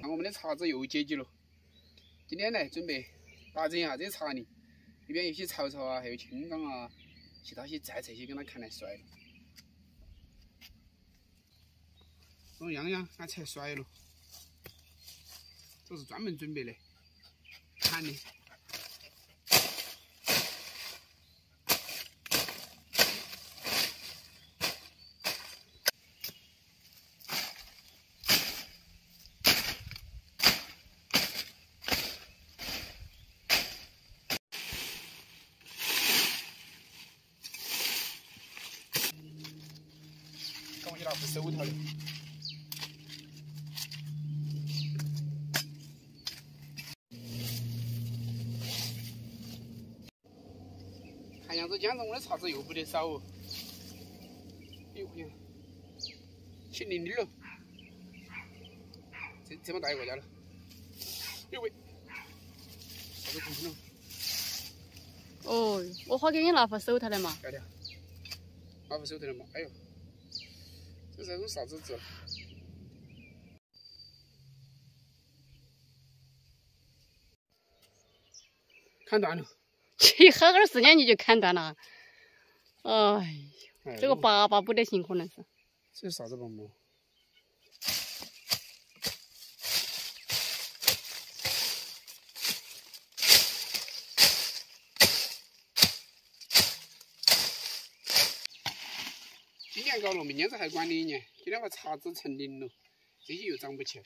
看我们的茶籽又结起了。今天呢，准备打整下这茶泥，里边有些草草啊，还有青秆啊，其他些菜这些给它砍来甩了。这洋洋俺才甩了，这是专门准备的砍的。 拿副手套的，看样子今子我的茶籽又不得少哦。哎呦我天，起泥泥了，这么大一个家了。哎喂，啥子空心了？哦，我好给你拿副手套的嘛。要得，拿副手套的嘛。哎呦。 这是种啥子籽？砍断了！你好好时间你就砍断了，哎呦，这个粑粑不得行，可能是。这是啥子粑粑？今年搞了，明年子还管理一年。今天把茶籽成零了，这些又长不起来。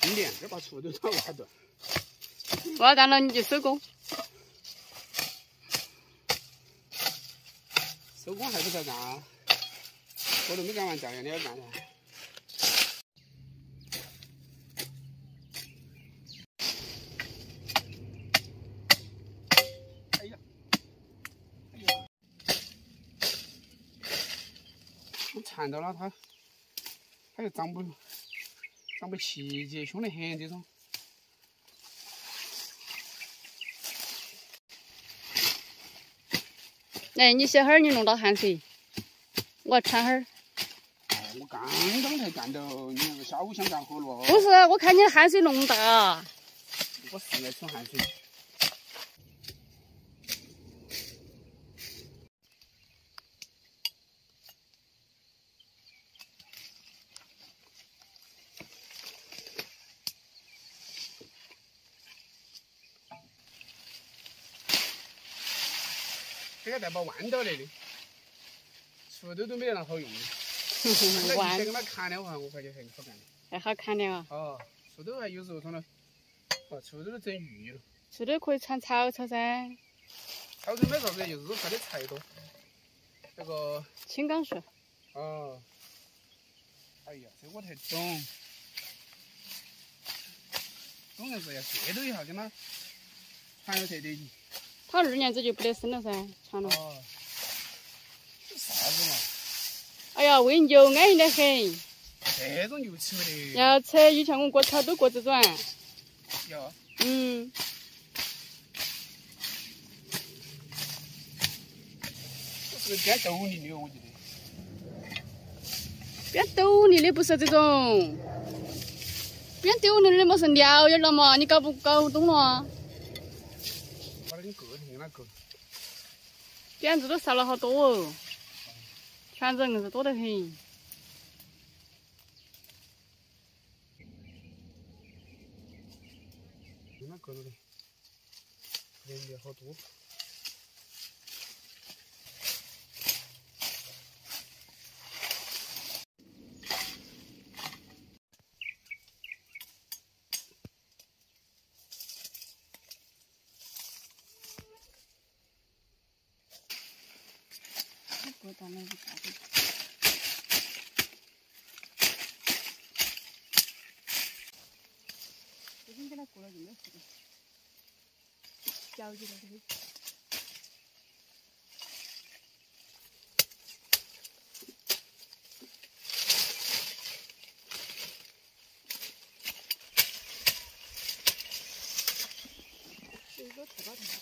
轻点，这把锄头都挖断。挖断了你就收工。收工还不在干啊？我都没干完家务，你要干啥？ 看到了它，它又长不齐节，凶得很这种。来，你歇会儿，你弄到汗水，我穿会儿。我刚才干到，你那个下午想干活了。不是，我看你汗水弄大。我是在出汗水。 这个带把弯刀来的，锄头都没得那好用的。弯。再给它砍的话，我发现还好干的。还好砍的啊。哦，锄头还有时候它那，哦，锄头都整绿了。锄头可以铲草草噻。草草没啥子，就是它的菜多。那个。青秆树。哦。哎呀，这我才懂。总的是要决斗一下，跟它铲了才得劲。 他二年子就不得生了噻，长了。哦。这啥子嘛？哎呀，喂牛安逸得很。这种牛吃不得。要吃，以前我过草都过这种。有。嗯。这是编斗笠的，我觉得。编斗笠的不是这种，编斗笠的么是鸟眼了嘛？你搞不懂了？ 点子都少了好多哦，圈子硬是多得很。那割了的，人也好多。我打那个啥子？昨天给它过了就没事了，搅起来这个。 그거 대박입니다.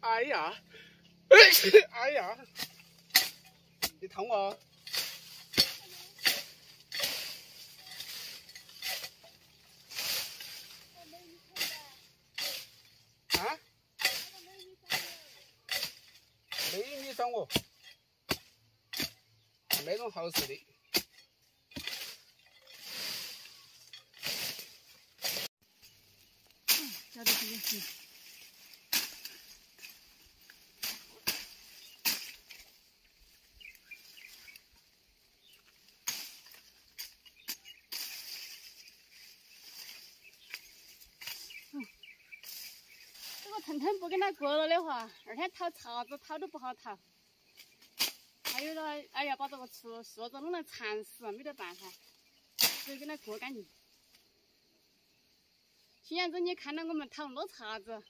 아야, 아야, 이제 당황. 아? 매일你上我，没种好吃的。 腾腾不跟他过了的话，二天掏笤帚掏都不好掏。还有了，哎呀，把这个树子弄得缠死，没得办法，只有跟他过干净。新娘子，你看到我们掏那么多笤帚，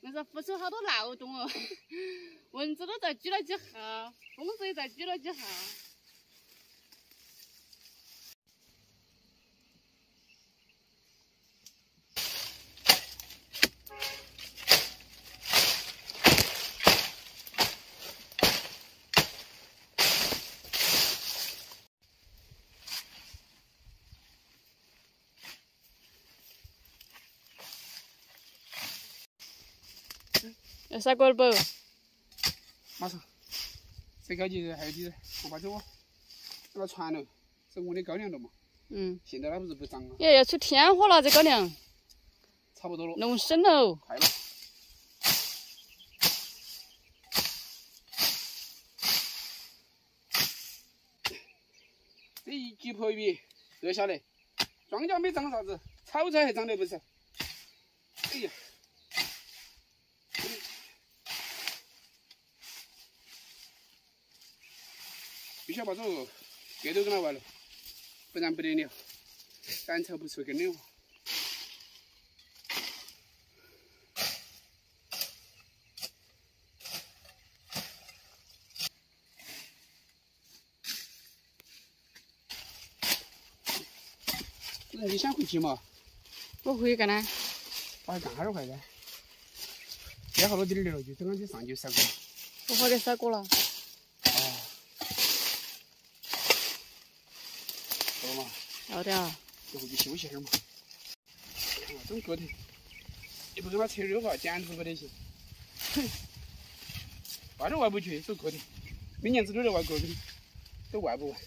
硬是孵出好多闹洞哦。蚊子都在举了几下，蜂子也在举了几下。 啥锅不？马上，这高级还有几？红花椒啊，这个船头是我的高粱了嘛？嗯。现在它不是不长了？耶，要出天花了，这高粱。差不多了。弄深喽。快了。这一几簸米落下来，庄稼没长啥子，草菜还长得不少。哎呀！ 必须要把这个节奏跟它玩了，不然不得了，单抽不出根了。不是你想回去嘛？我回去干呢？我还干哈儿回来？歇好多点儿了，就等俺去上去杀锅。我发给杀锅了。 要得啊！就回去休息会儿嘛。啊，真骨头！你不给他扯肉吧，简直不得行。哼，玩都玩不去，都骨头。每年子都在玩骨头，都玩不完。